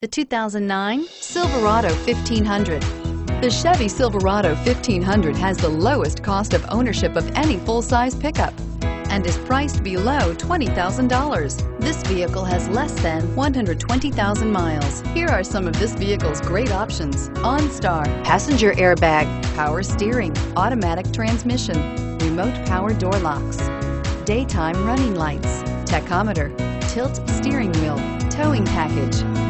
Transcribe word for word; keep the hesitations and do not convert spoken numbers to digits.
The two thousand nine Silverado fifteen hundred. The Chevy Silverado fifteen hundred has the lowest cost of ownership of any full-size pickup and is priced below twenty thousand dollars. This vehicle has less than one hundred twenty thousand miles. Here are some of this vehicle's great options: OnStar, passenger airbag, power steering, automatic transmission, remote power door locks, daytime running lights, tachometer, tilt steering wheel, towing package.